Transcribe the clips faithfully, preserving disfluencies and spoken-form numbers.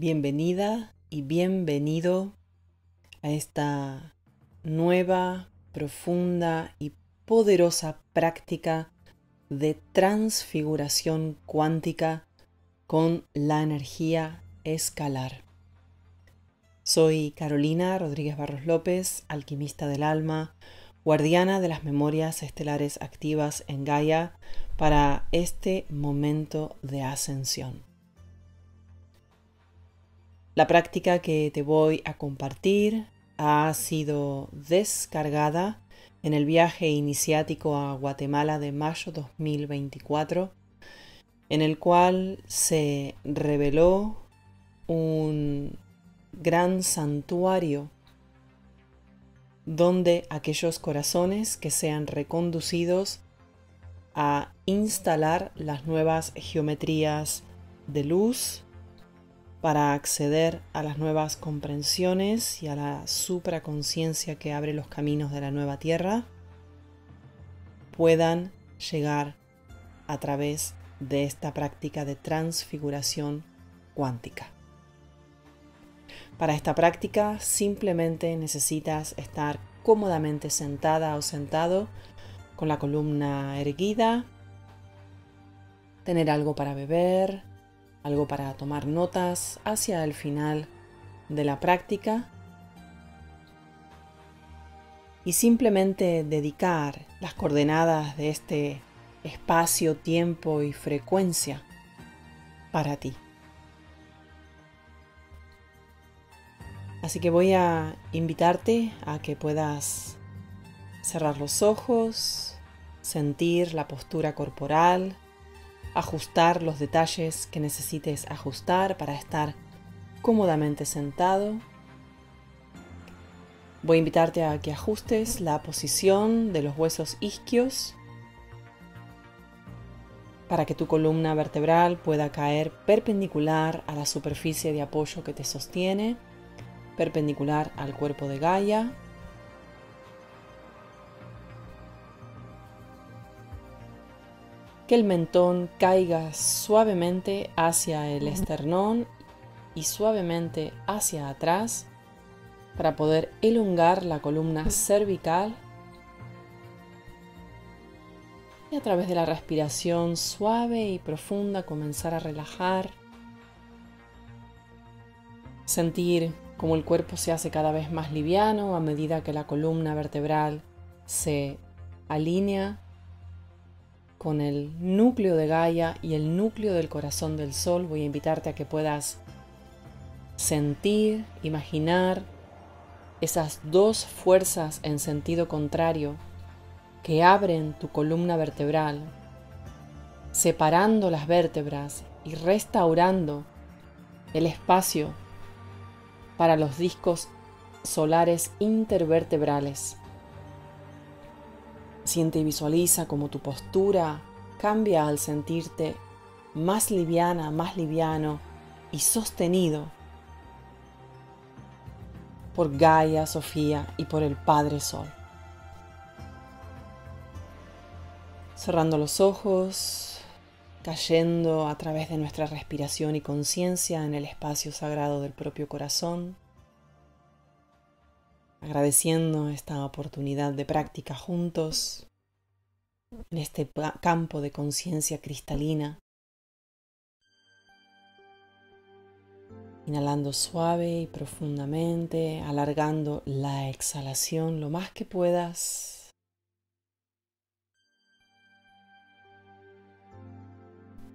Bienvenida y bienvenido a esta nueva, profunda y poderosa práctica de transfiguración cuántica con la energía escalar. Soy Carolina Rodríguez Barros López, alquimista del alma, guardiana de las memorias estelares activas en Gaia para este momento de ascensión. La práctica que te voy a compartir ha sido descargada en el viaje iniciático a Guatemala de mayo dos mil veinticuatro, en el cual se reveló un gran santuario donde aquellos corazones que sean reconducidos a instalar las nuevas geometrías de luz para acceder a las nuevas comprensiones y a la supraconciencia que abre los caminos de la nueva tierra, puedan llegar a través de esta práctica de transfiguración cuántica. Para esta práctica simplemente necesitas estar cómodamente sentada o sentado, con la columna erguida, tener algo para beber, algo para tomar notas hacia el final de la práctica y simplemente dedicar las coordenadas de este espacio, tiempo y frecuencia para ti. Así que voy a invitarte a que puedas cerrar los ojos, sentir la postura corporal, ajustar los detalles que necesites ajustar para estar cómodamente sentado. Voy a invitarte a que ajustes la posición de los huesos isquios para que tu columna vertebral pueda caer perpendicular a la superficie de apoyo que te sostiene, perpendicular al cuerpo de Gaia. Que el mentón caiga suavemente hacia el esternón y suavemente hacia atrás para poder elongar la columna cervical. Y a través de la respiración suave y profunda comenzar a relajar. Sentir como el cuerpo se hace cada vez más liviano a medida que la columna vertebral se alinea con el núcleo de Gaia y el núcleo del corazón del sol. Voy a invitarte a que puedas sentir, imaginar esas dos fuerzas en sentido contrario que abren tu columna vertebral, separando las vértebras y restaurando el espacio para los discos solares intervertebrales. Siente y visualiza como tu postura cambia al sentirte más liviana, más liviano y sostenido por Gaia, Sofía y por el Padre Sol. Cerrando los ojos, cayendo a través de nuestra respiración y conciencia en el espacio sagrado del propio corazón, agradeciendo esta oportunidad de práctica juntos en este campo de conciencia cristalina, inhalando suave y profundamente, alargando la exhalación lo más que puedas.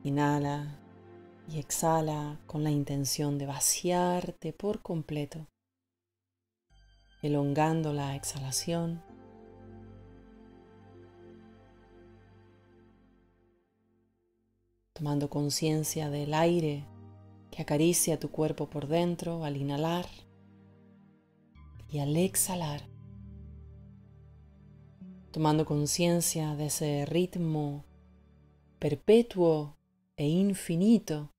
Inhala y exhala con la intención de vaciarte por completo, elongando la exhalación. Tomando conciencia del aire que acaricia tu cuerpo por dentro al inhalar y al exhalar. Tomando conciencia de ese ritmo perpetuo e infinito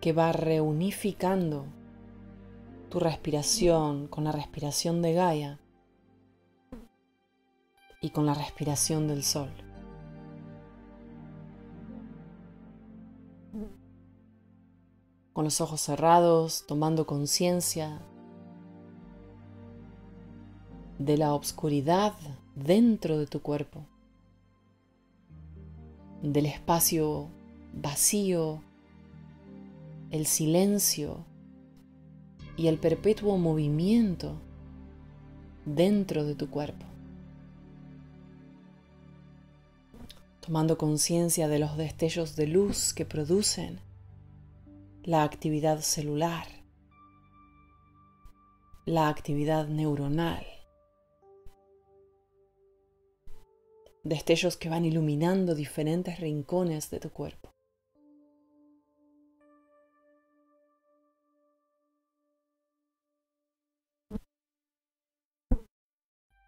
que va reunificando tu respiración con la respiración de Gaia y con la respiración del sol. con los ojos cerrados, tomando conciencia de la oscuridad dentro de tu cuerpo, del espacio vacío, el silencio y el perpetuo movimiento dentro de tu cuerpo. Tomando conciencia de los destellos de luz que producen la actividad celular, la actividad neuronal. Destellos que van iluminando diferentes rincones de tu cuerpo.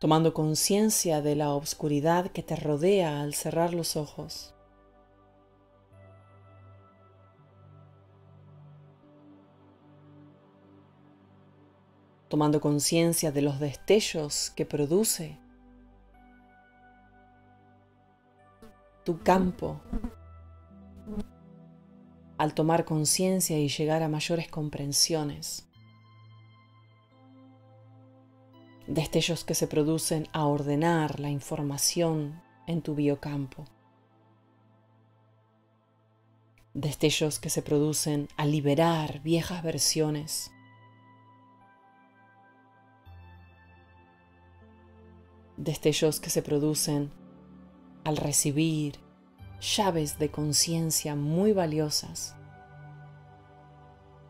Tomando conciencia de la oscuridad que te rodea al cerrar los ojos. Tomando conciencia de los destellos que produce tu campo al tomar conciencia y llegar a mayores comprensiones. Destellos que se producen a ordenar la información en tu biocampo. Destellos que se producen a liberar viejas versiones. Destellos que se producen al recibir llaves de conciencia muy valiosas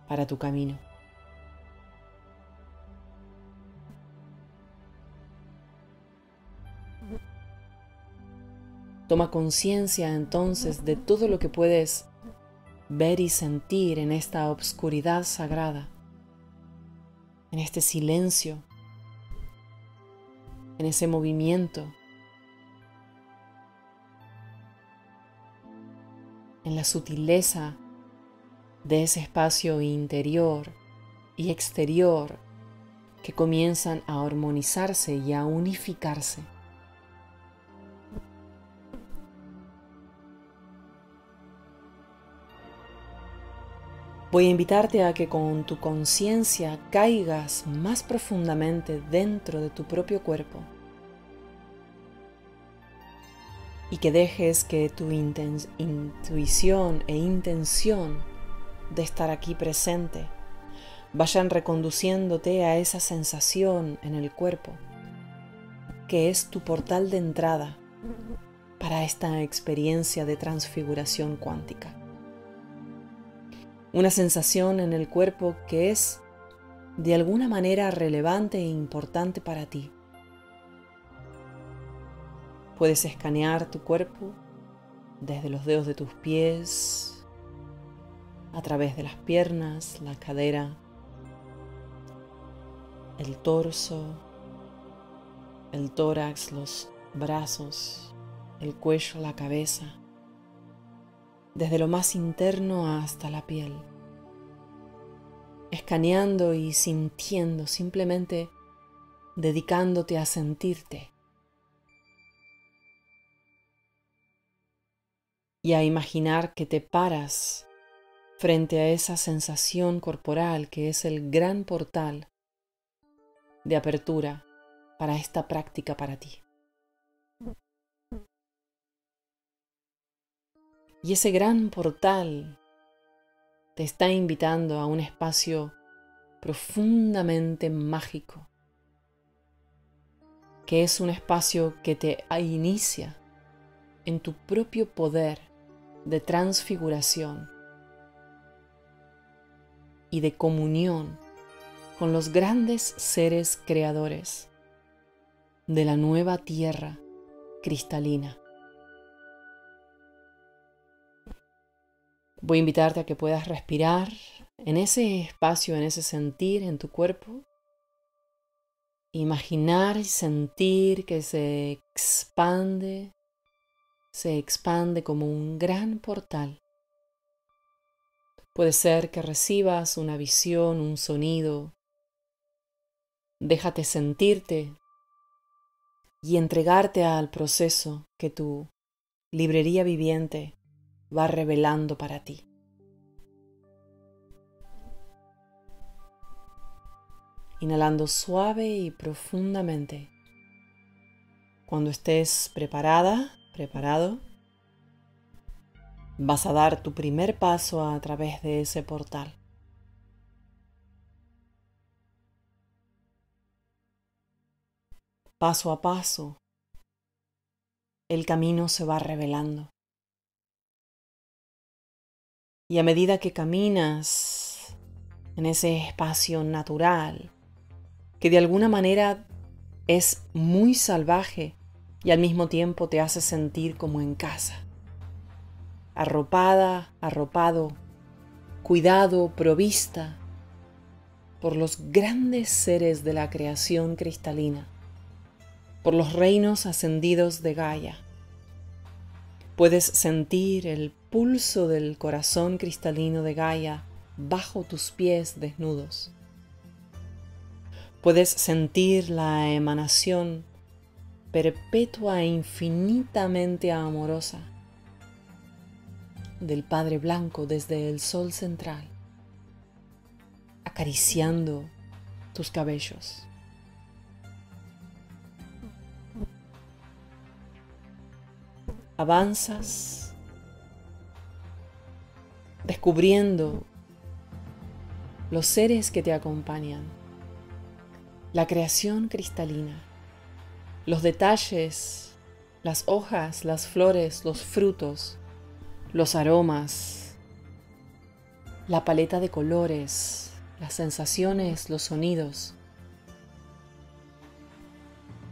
para tu camino. Toma conciencia entonces de todo lo que puedes ver y sentir en esta oscuridad sagrada, en este silencio, en ese movimiento, en la sutileza de ese espacio interior y exterior que comienzan a armonizarse y a unificarse. Voy a invitarte a que con tu conciencia caigas más profundamente dentro de tu propio cuerpo y que dejes que tu intuición e intención de estar aquí presente vayan reconduciéndote a esa sensación en el cuerpo que es tu portal de entrada para esta experiencia de transfiguración cuántica. Una sensación en el cuerpo que es de alguna manera relevante e importante para ti. Puedes escanear tu cuerpo desde los dedos de tus pies, a través de las piernas, la cadera, el torso, el tórax, los brazos, el cuello, la cabeza, desde lo más interno hasta la piel, escaneando y sintiendo, simplemente dedicándote a sentirte y a imaginar que te paras frente a esa sensación corporal que es el gran portal de apertura para esta práctica para ti. Y ese gran portal te está invitando a un espacio profundamente mágico, que es un espacio que te inicia en tu propio poder de transfiguración y de comunión con los grandes seres creadores de la nueva tierra cristalina. Voy a invitarte a que puedas respirar en ese espacio, en ese sentir en tu cuerpo. Imaginar y sentir que se expande, se expande como un gran portal. Puede ser que recibas una visión, un sonido. Déjate sentirte y entregarte al proceso que tu librería viviente va revelando para ti. inhalando suave y profundamente. Cuando estés preparada, preparado, vas a dar tu primer paso a través de ese portal. Paso a paso, el camino se va revelando. Y a medida que caminas en ese espacio natural, que de alguna manera es muy salvaje y al mismo tiempo te hace sentir como en casa. Arropada, arropado, cuidado, provista por los grandes seres de la creación cristalina, por los reinos ascendidos de Gaia. Puedes sentir el pulso del corazón cristalino de Gaia bajo tus pies desnudos. Puedes sentir la emanación perpetua e infinitamente amorosa del Padre Blanco desde el Sol Central, acariciando tus cabellos. Avanzas descubriendo los seres que te acompañan, la creación cristalina, los detalles, las hojas, las flores, los frutos, los aromas, la paleta de colores, las sensaciones, los sonidos,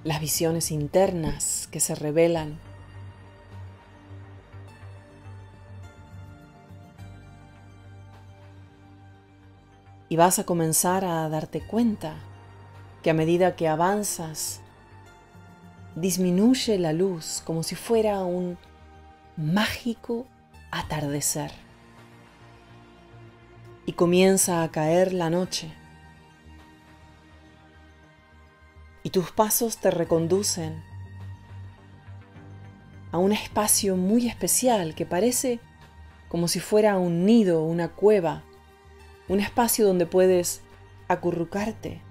las visiones internas que se revelan. Y vas a comenzar a darte cuenta que a medida que avanzas, disminuye la luz como si fuera un mágico atardecer. Y comienza a caer la noche. Y tus pasos te reconducen a un espacio muy especial que parece como si fuera un nido, una cueva. Un espacio donde puedes acurrucarte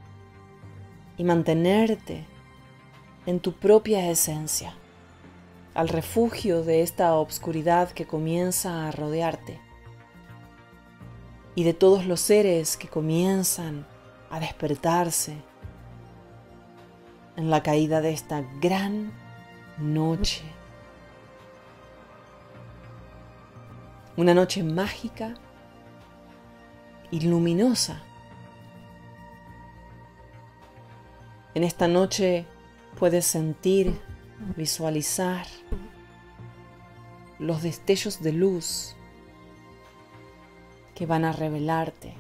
y mantenerte en tu propia esencia, al refugio de esta obscuridad que comienza a rodearte y de todos los seres que comienzan a despertarse en la caída de esta gran noche. Una noche mágica y luminosa. En esta noche puedes sentir, visualizar los destellos de luz que van a revelarte.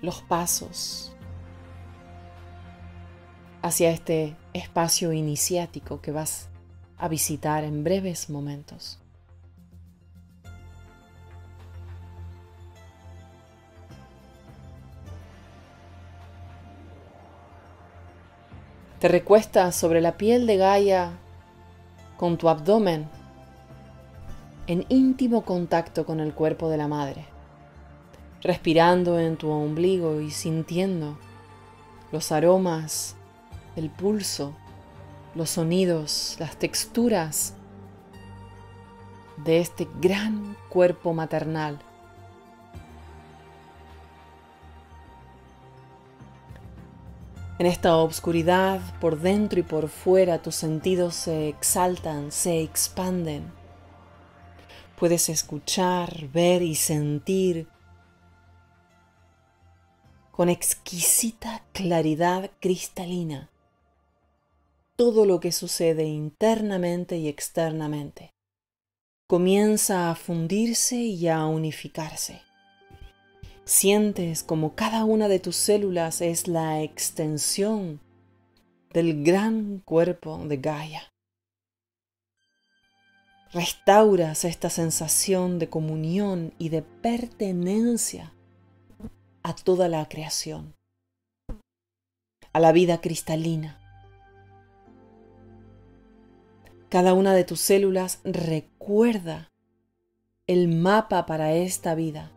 Los pasos hacia este espacio iniciático que vas a visitar en breves momentos. Te recuestas sobre la piel de Gaia con tu abdomen en íntimo contacto con el cuerpo de la madre, respirando en tu ombligo y sintiendo los aromas, el pulso, los sonidos, las texturas de este gran cuerpo maternal. En esta obscuridad, por dentro y por fuera, tus sentidos se exaltan, se expanden. Puedes escuchar, ver y sentir con exquisita claridad cristalina todo lo que sucede internamente y externamente. Comienza a fundirse y a unificarse. Sientes como cada una de tus células es la extensión del gran cuerpo de Gaia. Restauras esta sensación de comunión y de pertenencia a toda la creación, a la vida cristalina. Cada una de tus células recuerda el mapa para esta vida.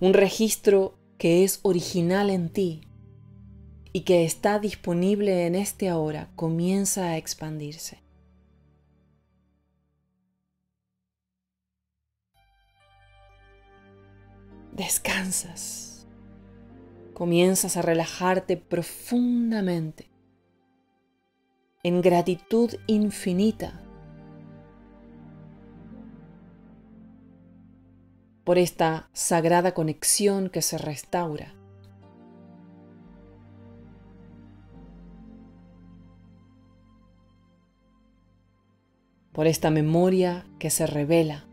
un registro que es original en ti y que está disponible en este ahora, comienza a expandirse. Descansas, comienzas a relajarte profundamente, en gratitud infinita por esta sagrada conexión que se restaura. Por esta memoria que se revela.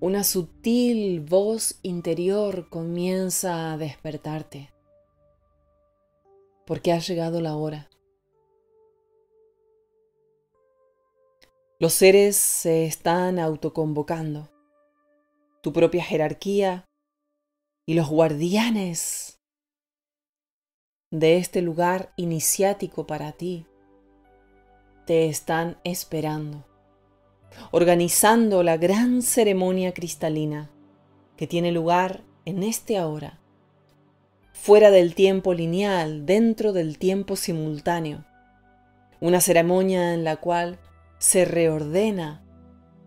Una sutil voz interior comienza a despertarte, porque ha llegado la hora. Los seres se están autoconvocando, tu propia jerarquía y los guardianes de este lugar iniciático para ti te están esperando, organizando la gran ceremonia cristalina que tiene lugar en este ahora, fuera del tiempo lineal, dentro del tiempo simultáneo. Una ceremonia en la cual se reordena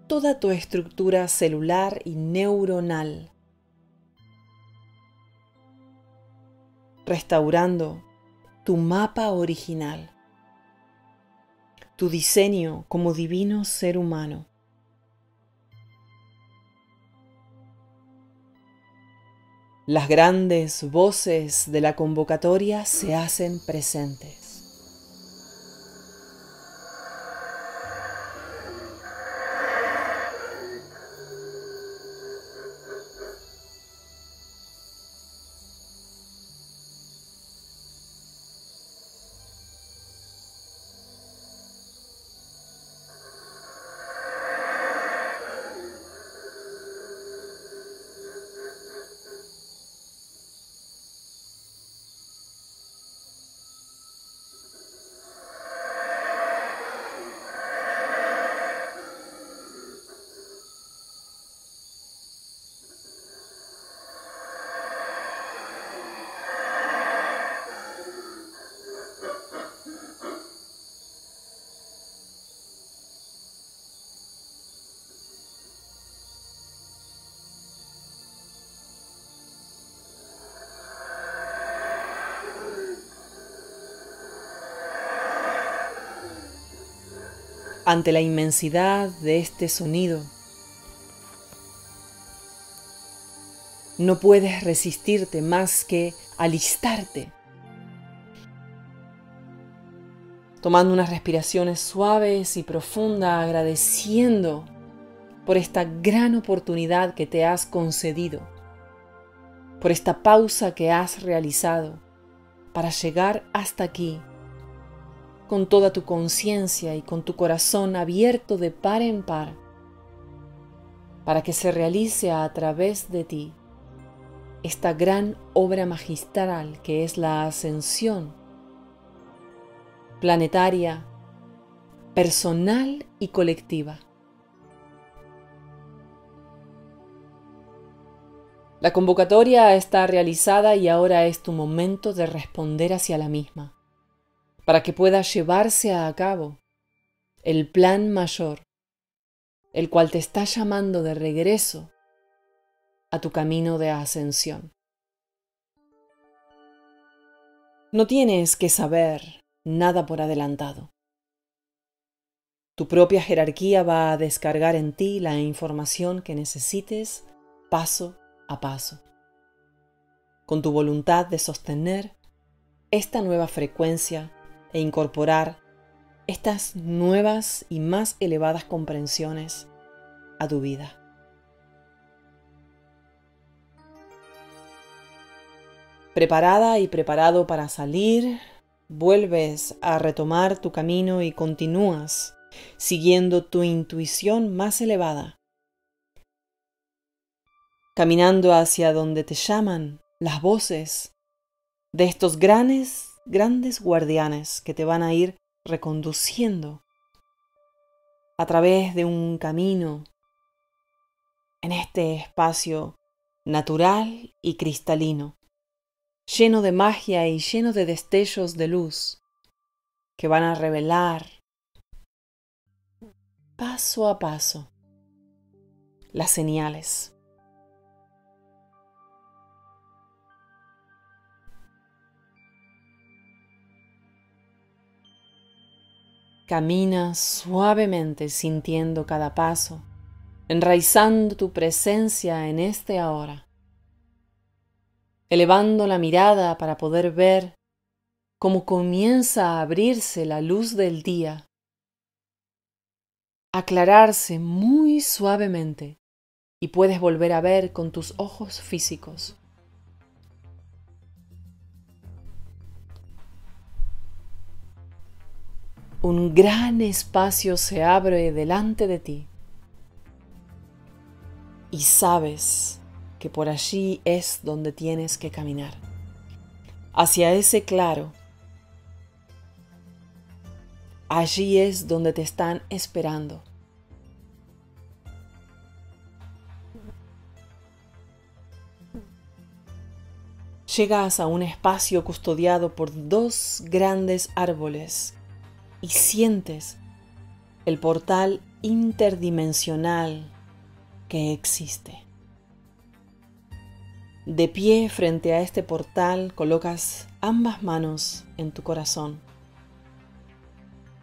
toda tu estructura celular y neuronal, restaurando tu mapa original, tu diseño como divino ser humano. Las grandes voces de la convocatoria se hacen presentes. Ante la inmensidad de este sonido, no puedes resistirte más que alistarte, tomando unas respiraciones suaves y profundas, agradeciendo por esta gran oportunidad que te has concedido, por esta pausa que has realizado para llegar hasta aquí, con toda tu conciencia y con tu corazón abierto de par en par, para que se realice a través de ti esta gran obra magistral que es la ascensión planetaria, personal y colectiva. La convocatoria está realizada y ahora es tu momento de responder hacia la misma, para que pueda llevarse a cabo el plan mayor, el cual te está llamando de regreso a tu camino de ascensión. No tienes que saber nada por adelantado. Tu propia jerarquía va a descargar en ti la información que necesites paso a paso, con tu voluntad de sostener esta nueva frecuencia e incorporar estas nuevas y más elevadas comprensiones a tu vida. Preparada y preparado para salir, vuelves a retomar tu camino y continúas siguiendo tu intuición más elevada, caminando hacia donde te llaman las voces de estos grandes, grandes guardianes que te van a ir reconduciendo a través de un camino en este espacio natural y cristalino, lleno de magia y lleno de destellos de luz que van a revelar paso a paso las señales. Camina suavemente sintiendo cada paso, enraizando tu presencia en este ahora, elevando la mirada para poder ver cómo comienza a abrirse la luz del día, aclararse muy suavemente y puedes volver a ver con tus ojos físicos. Un gran espacio se abre delante de ti y sabes que por allí es donde tienes que caminar, hacia ese claro. Allí es donde te están esperando. Llegas a un espacio custodiado por dos grandes árboles y sientes el portal interdimensional que existe. De pie frente a este portal, colocas ambas manos en tu corazón.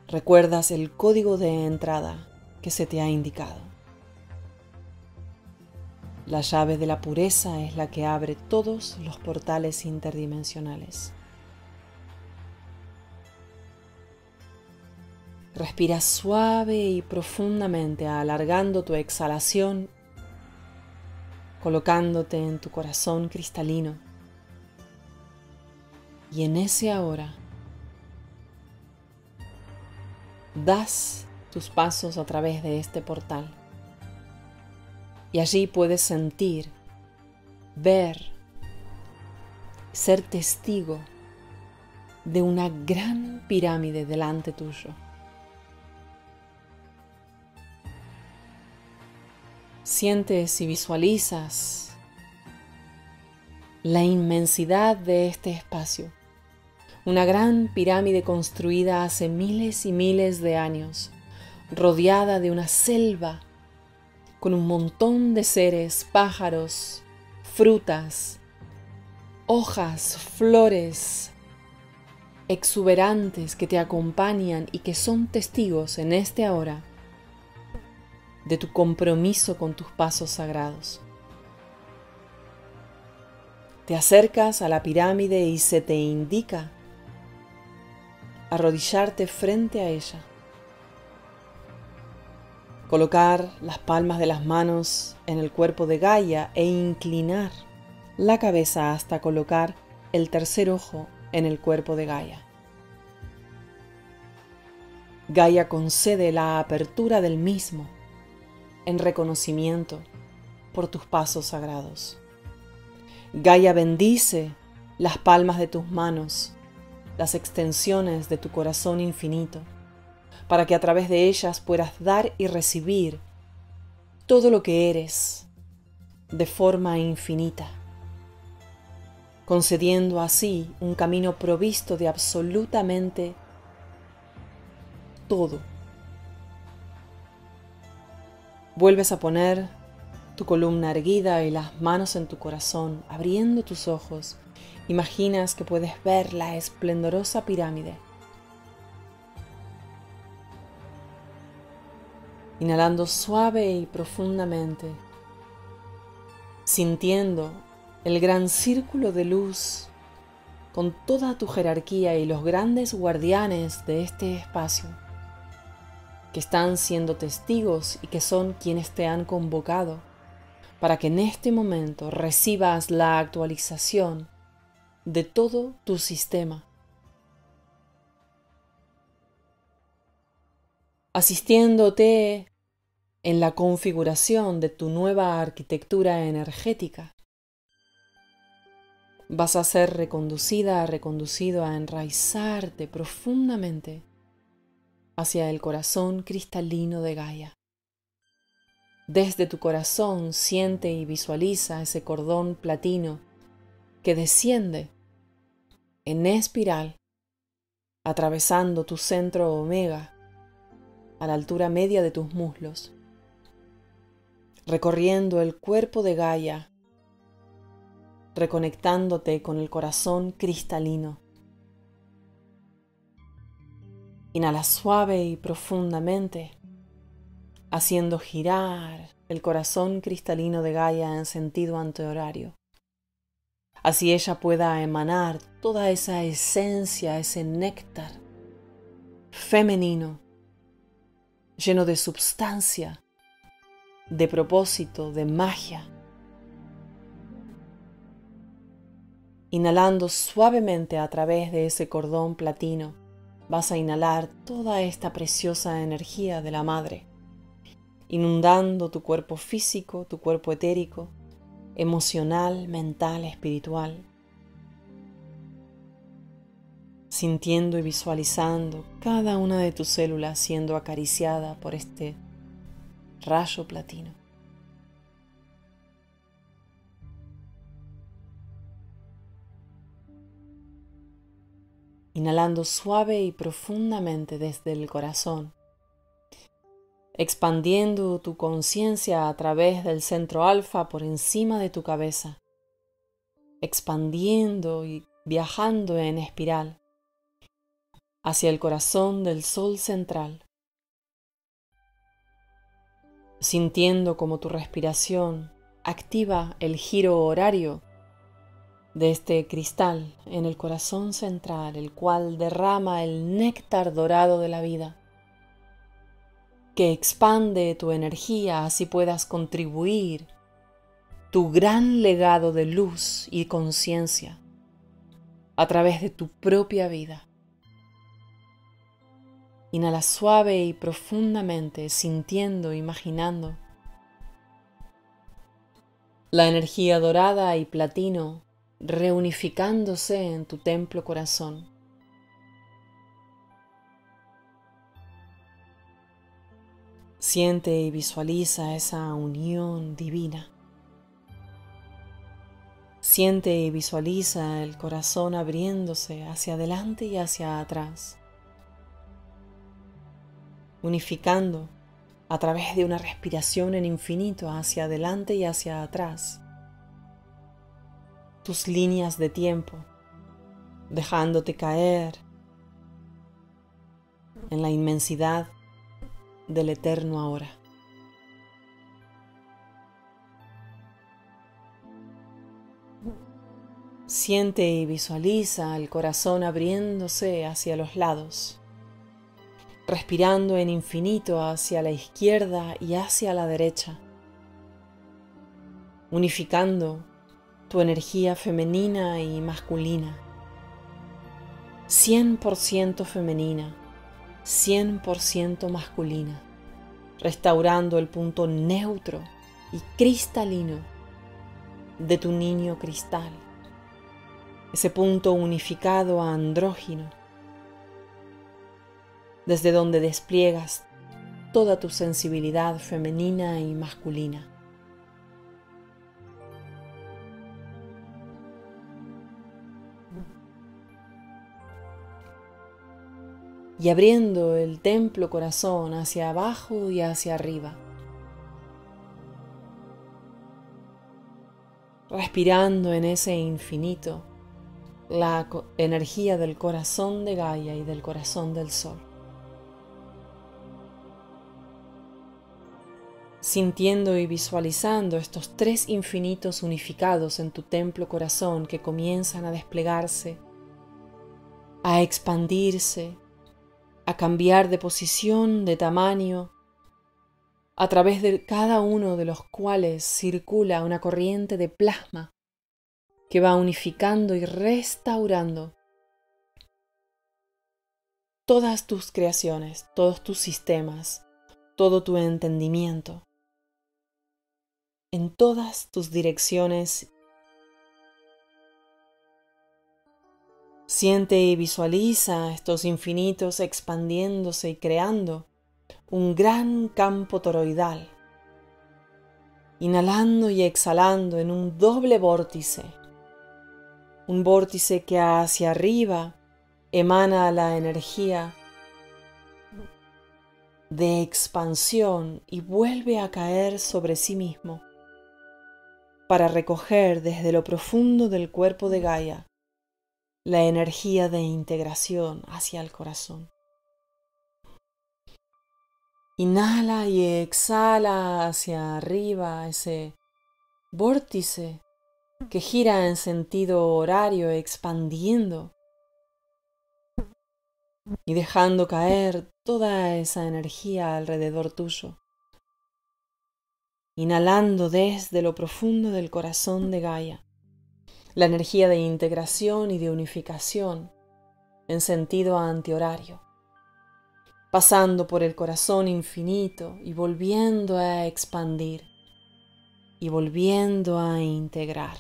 Recuerdas el código de entrada que se te ha indicado. La llave de la pureza es la que abre todos los portales interdimensionales. Respira suave y profundamente, alargando tu exhalación, colocándote en tu corazón cristalino. Y en ese ahora, das tus pasos a través de este portal. Y allí puedes sentir, ver, ser testigo de una gran pirámide delante tuyo. Sientes y visualizas la inmensidad de este espacio, una gran pirámide construida hace miles y miles de años, rodeada de una selva con un montón de seres, pájaros, frutas, hojas, flores exuberantes que te acompañan y que son testigos en este ahora de tu compromiso con tus pasos sagrados. Te acercas a la pirámide y se te indica arrodillarte frente a ella, colocar las palmas de las manos en el cuerpo de Gaia e inclinar la cabeza hasta colocar el tercer ojo en el cuerpo de Gaia. Gaia concede la apertura del mismo en reconocimiento por tus pasos sagrados. Gaia bendice las palmas de tus manos, las extensiones de tu corazón infinito, para que a través de ellas puedas dar y recibir todo lo que eres de forma infinita, concediendo así un camino provisto de absolutamente todo. Vuelves a poner tu columna erguida y las manos en tu corazón, abriendo tus ojos. Imaginas que puedes ver la esplendorosa pirámide. Inhalando suave y profundamente, sintiendo el gran círculo de luz con toda tu jerarquía y los grandes guardianes de este espacio, que están siendo testigos y que son quienes te han convocado para que en este momento recibas la actualización de todo tu sistema. Asistiéndote en la configuración de tu nueva arquitectura energética. Vas a ser reconducida, reconducido a enraizarte profundamente hacia el corazón cristalino de Gaia. Desde tu corazón siente y visualiza ese cordón platino que desciende en espiral, atravesando tu centro omega a la altura media de tus muslos, recorriendo el cuerpo de Gaia, reconectándote con el corazón cristalino. Inhala suave y profundamente, haciendo girar el corazón cristalino de Gaia en sentido antihorario. Así ella pueda emanar toda esa esencia, ese néctar femenino, lleno de substancia, de propósito, de magia. Inhalando suavemente a través de ese cordón platino, vas a inhalar toda esta preciosa energía de la madre, inundando tu cuerpo físico, tu cuerpo etérico, emocional, mental, espiritual, sintiendo y visualizando cada una de tus células siendo acariciada por este rayo platino. Inhalando suave y profundamente desde el corazón, expandiendo tu conciencia a través del centro alfa por encima de tu cabeza, expandiendo y viajando en espiral hacia el corazón del sol central, sintiendo como tu respiración activa el giro horario de este cristal en el corazón central, el cual derrama el néctar dorado de la vida, que expande tu energía, así puedas contribuir tu gran legado de luz y conciencia a través de tu propia vida. Inhala suave y profundamente, sintiendo, imaginando la energía dorada y platino reunificándose en tu templo corazón. Siente y visualiza esa unión divina. Siente y visualiza el corazón abriéndose hacia adelante y hacia atrás, unificando a través de una respiración en infinito hacia adelante y hacia atrás tus líneas de tiempo, dejándote caer en la inmensidad del eterno ahora. Siente y visualiza el corazón abriéndose hacia los lados, respirando en infinito hacia la izquierda y hacia la derecha, unificando tu energía femenina y masculina, cien por ciento femenina, cien por ciento masculina, restaurando el punto neutro y cristalino de tu niño cristal, ese punto unificado andrógino, desde donde despliegas toda tu sensibilidad femenina y masculina. Y abriendo el templo corazón hacia abajo y hacia arriba, respirando en ese infinito la energía del corazón de Gaia y del corazón del sol, sintiendo y visualizando estos tres infinitos unificados en tu templo corazón que comienzan a desplegarse, a expandirse, a cambiar de posición, de tamaño, a través de cada uno de los cuales circula una corriente de plasma que va unificando y restaurando todas tus creaciones, todos tus sistemas, todo tu entendimiento, en todas tus direcciones. Siente y visualiza estos infinitos expandiéndose y creando un gran campo toroidal, inhalando y exhalando en un doble vórtice, un vórtice que hacia arriba emana la energía de expansión y vuelve a caer sobre sí mismo para recoger desde lo profundo del cuerpo de Gaia la energía de integración hacia el corazón. Inhala y exhala hacia arriba ese vórtice que gira en sentido horario, expandiendo y dejando caer toda esa energía alrededor tuyo. Inhalando desde lo profundo del corazón de Gaia, la energía de integración y de unificación en sentido antihorario, pasando por el corazón infinito y volviendo a expandir y volviendo a integrar.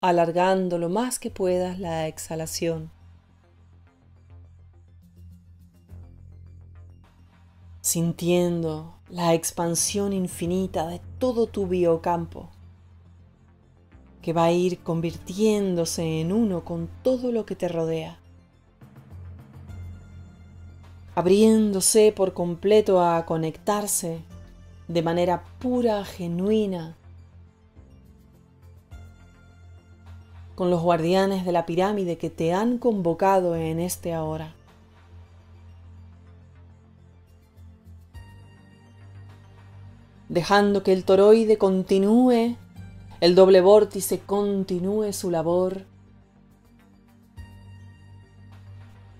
Alargando lo más que puedas la exhalación. Sintiendo la expansión infinita de todo tu biocampo, que va a ir convirtiéndose en uno con todo lo que te rodea, abriéndose por completo a conectarse de manera pura, genuina, con los guardianes de la pirámide que te han convocado en este ahora. Dejando que el toroide continúe, el doble vórtice continúe su labor.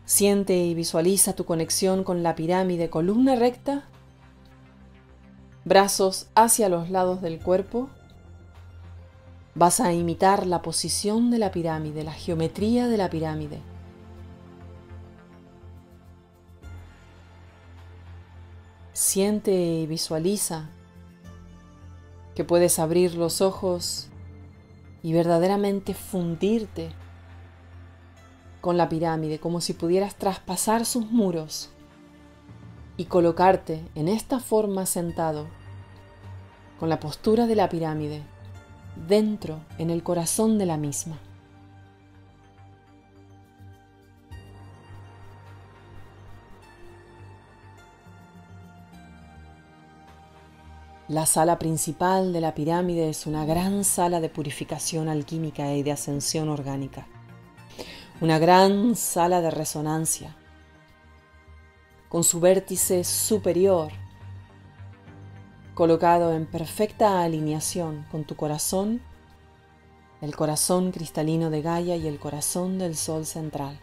Siente y visualiza tu conexión con la pirámide, columna recta, brazos hacia los lados del cuerpo. Vas a imitar la posición de la pirámide, la geometría de la pirámide. Siente y visualiza que puedes abrir los ojos y verdaderamente fundirte con la pirámide, como si pudieras traspasar sus muros y colocarte en esta forma sentado, con la postura de la pirámide, dentro, en el corazón de la misma. La sala principal de la pirámide es una gran sala de purificación alquímica y de ascensión orgánica. Una gran sala de resonancia, con su vértice superior colocado en perfecta alineación con tu corazón, el corazón cristalino de Gaia y el corazón del Sol central.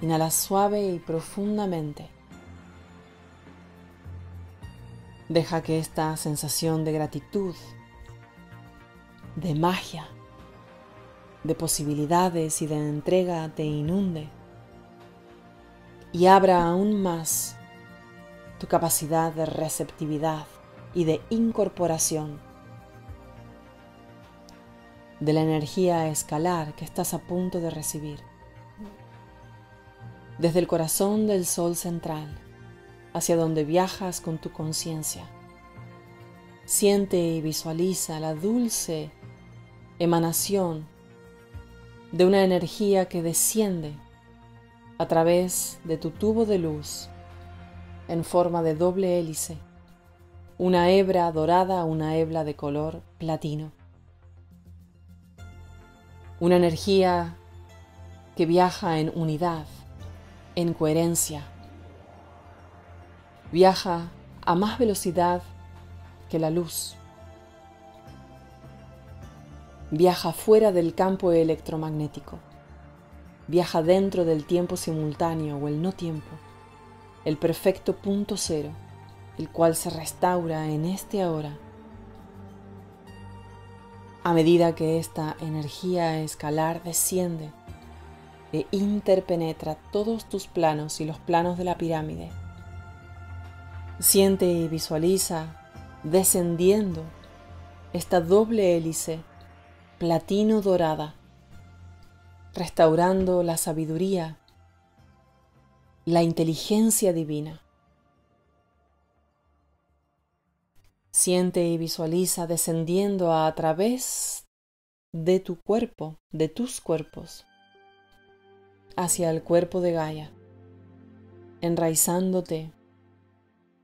Inhala suave y profundamente. Deja que esta sensación de gratitud, de magia, de posibilidades y de entrega te inunde y abra aún más tu capacidad de receptividad y de incorporación de la energía escalar que estás a punto de recibir desde el corazón del Sol central, hacia donde viajas con tu conciencia. Siente y visualiza la dulce emanación de una energía que desciende a través de tu tubo de luz en forma de doble hélice, una hebra dorada, una hebra de color platino. Una energía que viaja en unidad, en coherencia. Viaja a más velocidad que la luz. Viaja fuera del campo electromagnético. viaja dentro del tiempo simultáneo o el no tiempo, el perfecto punto cero, el cual se restaura en este ahora. A medida que esta energía escalar desciende e interpenetra todos tus planos y los planos de la pirámide, siente y visualiza descendiendo esta doble hélice platino dorada, restaurando la sabiduría, la inteligencia divina. Siente y visualiza descendiendo a través de tu cuerpo, de tus cuerpos, hacia el cuerpo de Gaia, enraizándote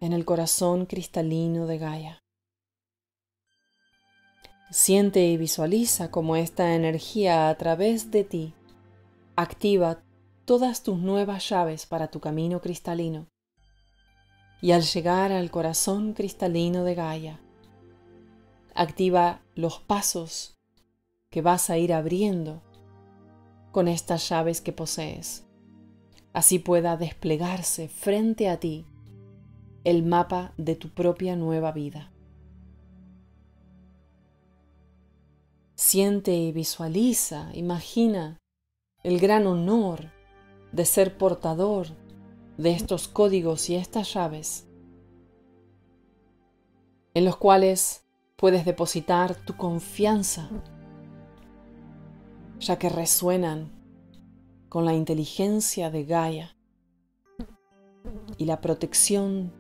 en el corazón cristalino de Gaia. Siente y visualiza cómo esta energía a través de ti activa todas tus nuevas llaves para tu camino cristalino. Y al llegar al corazón cristalino de Gaia, activa los pasos que vas a ir abriendo con estas llaves que posees. Así pueda desplegarse frente a ti el mapa de tu propia nueva vida. Siente y visualiza, imagina el gran honor de ser portador de estos códigos y estas llaves, en los cuales puedes depositar tu confianza, ya que resuenan con la inteligencia de Gaia y la protección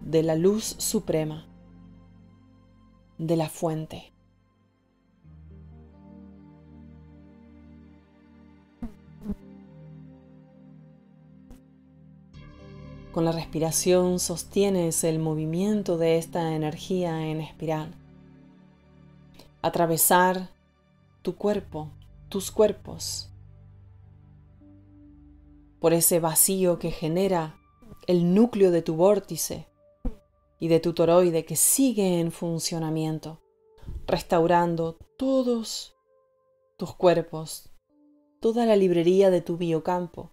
de la luz suprema, de la fuente. Con la respiración sostienes el movimiento de esta energía en espiral, atravesar tu cuerpo, tus cuerpos, por ese vacío que genera el núcleo de tu vórtice y de tu toroide que sigue en funcionamiento, restaurando todos tus cuerpos, toda la librería de tu biocampo,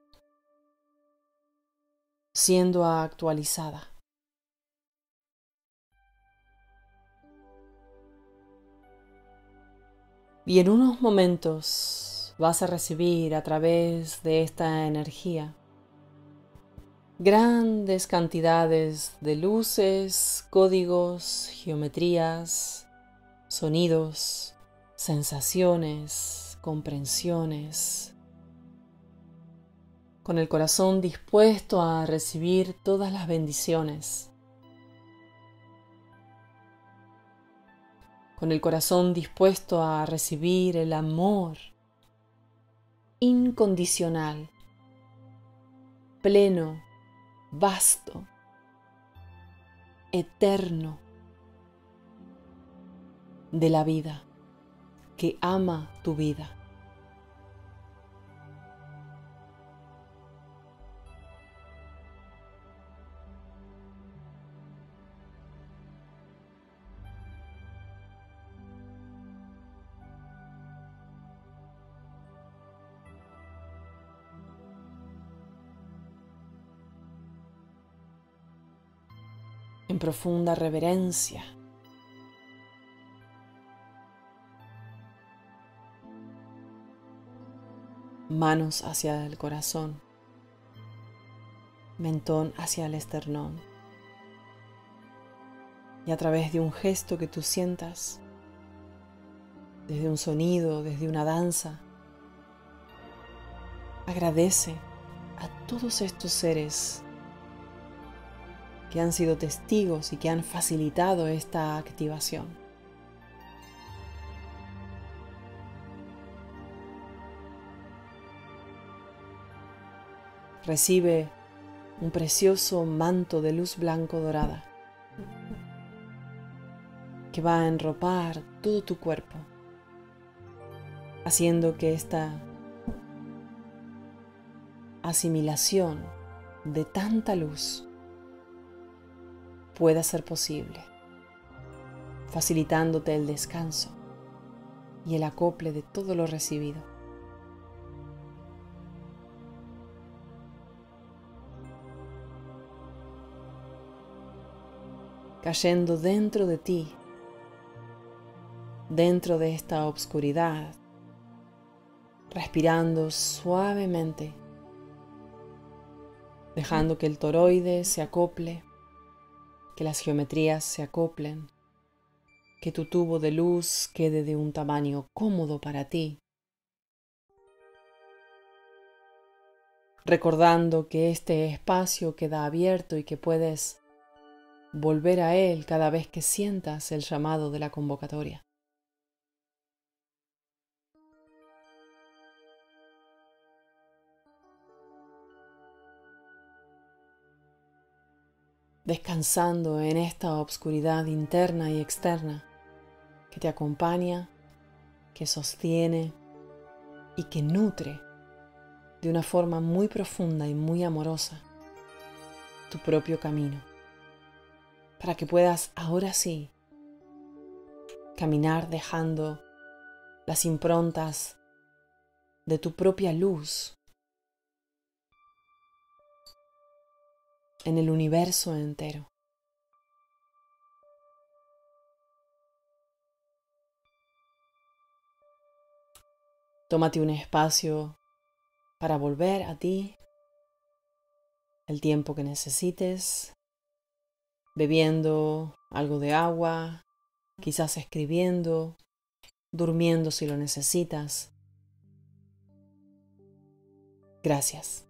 siendo actualizada. Y en unos momentos vas a recibir a través de esta energía grandes cantidades de luces, códigos, geometrías, sonidos, sensaciones, comprensiones, con el corazón dispuesto a recibir todas las bendiciones, con el corazón dispuesto a recibir el amor incondicional, pleno, vasto, eterno de la vida que ama tu vida. En profunda reverencia, manos hacia el corazón, mentón hacia el esternón, y a través de un gesto que tú sientas, desde un sonido, desde una danza, agradece a todos estos seres que han sido testigos y que han facilitado esta activación. Recibe un precioso manto de luz blanco dorada que va a enropar todo tu cuerpo, haciendo que esta asimilación de tanta luz pueda ser posible, facilitándote el descanso y el acople de todo lo recibido. cayendo dentro de ti, dentro de esta oscuridad, respirando suavemente, dejando que el toroide se acople, que las geometrías se acoplen, que tu tubo de luz quede de un tamaño cómodo para ti, recordando que este espacio queda abierto y que puedes volver a él cada vez que sientas el llamado de la convocatoria. Descansando en esta oscuridad interna y externa que te acompaña, que sostiene y que nutre de una forma muy profunda y muy amorosa tu propio camino, para que puedas ahora sí caminar dejando las improntas de tu propia luz en el universo entero. Tómate un espacio para volver a ti, el tiempo que necesites, bebiendo algo de agua, quizás escribiendo, durmiendo si lo necesitas. Gracias.